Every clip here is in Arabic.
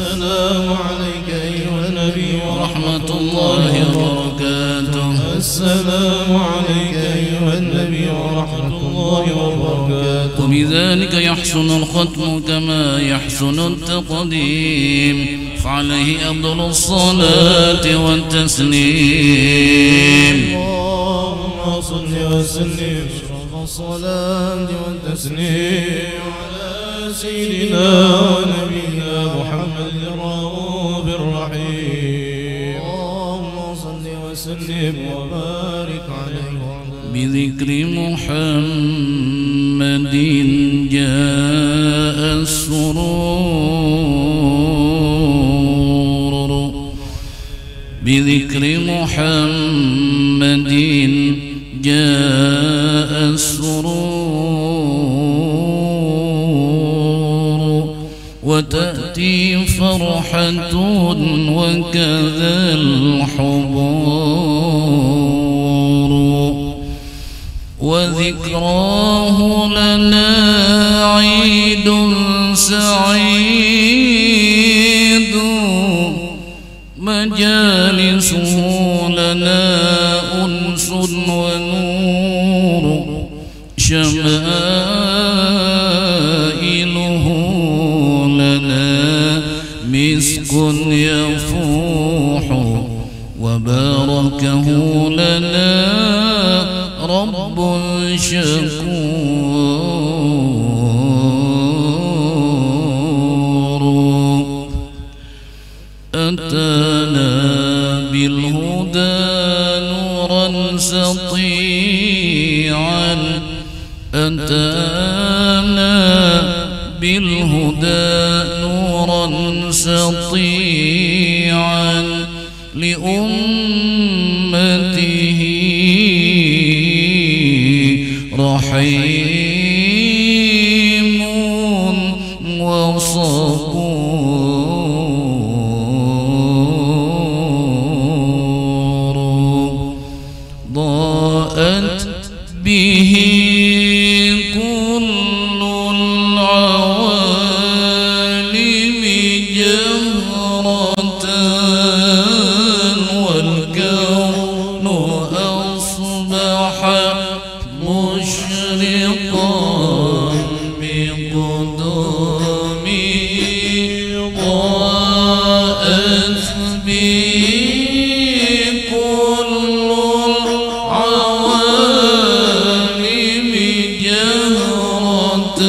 السلام عليك أيها النبي ورحمة الله وبركاته. السلام عليك أيها النبي ورحمة الله وبركاته. وبذلك يحسن الختم كما يحسن التقديم، فعليه أفضل الصلاة والتسليم. اللهم صل وسلم أشرف الصلاة والتسليم على سيدنا ونبينا محمد الرؤوف الرحيم. اللهم صل وسلم وبارك عليه بذكر محمد جاء السرور، بذكر محمد جاء السرور وتأتي فرحة وكذا الحبور، وذكراه لنا عيد سعيد، مجالسه لنا أنس ونور، شمائله لنا مسك يفوح، وباركه لنا رب شكور. أتانا بالهدى نورا سطيعا، أتانا بالهدى نورا سطيعا لأمته رحيم وصبور، ضاءت به كل العوالم جهرة، والكون أصبح مشرقا بقدومي، ضاءت به كل العوالم جهرة،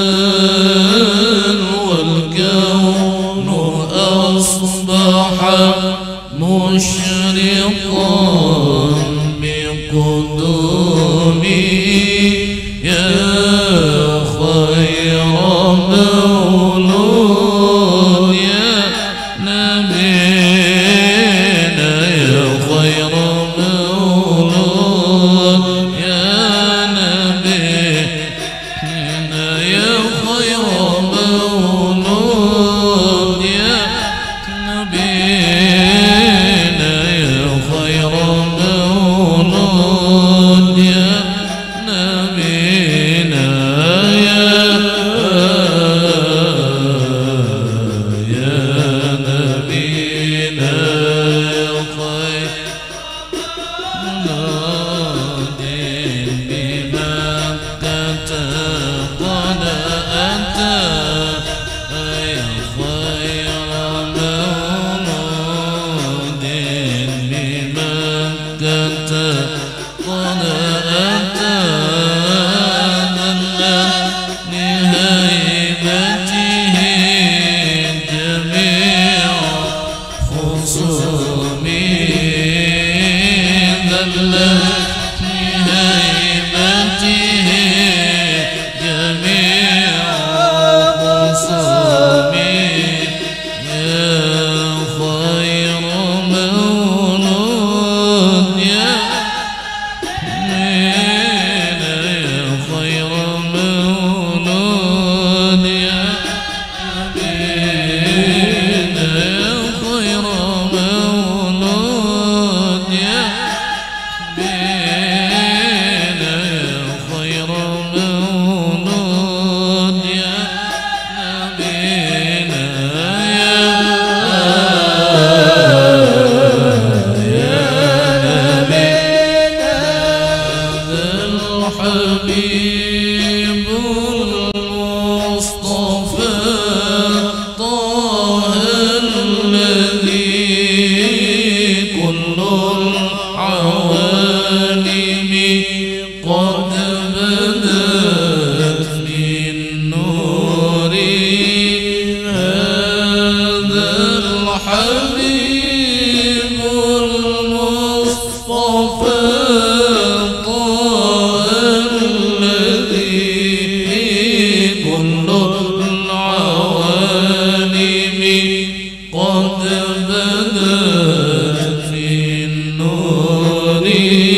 والكون أصبح مشرقا بقدومي، يا خير مولود يا نبينا، يا خير مولود يا نبينا، يا خير مولود يا نبينا، يا خير مولود. الحبيب المصطفى الذي كل العوالم قد بدت من نوره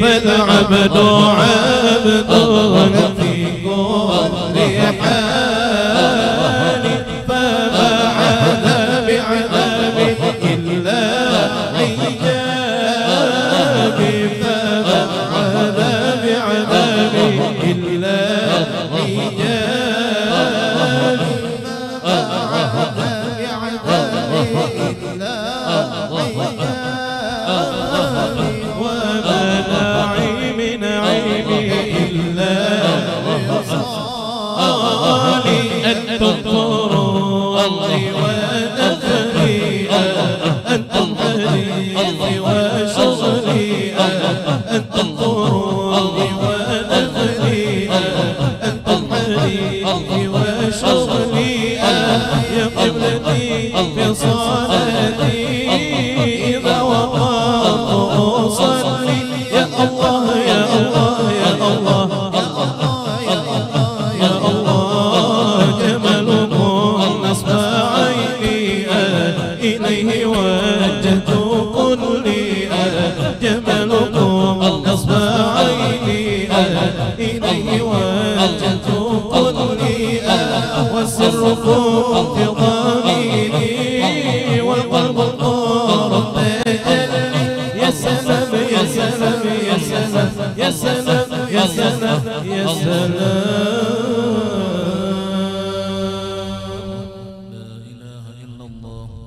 فالعبد عبد في قبر حالي فما عدا بعذابه إلا عيابي فما عدا بعذابه إلا عيابي فما عدا بعذابه إلا عيابي وما نعي من الطرود والأغنية الحريق وشغلي يا قبلتي في صلاتي إذا وقفت أصلي يا الله يا الله يا الله يا الله جمالكم نصب عيني إليه وجهت كلي جمالكم نصب عيني إليه وجهت كلي والسركم في ضميري والقلب الطرب يا سلام يا سلام يا سلام يا سلام يا سلام يا سلام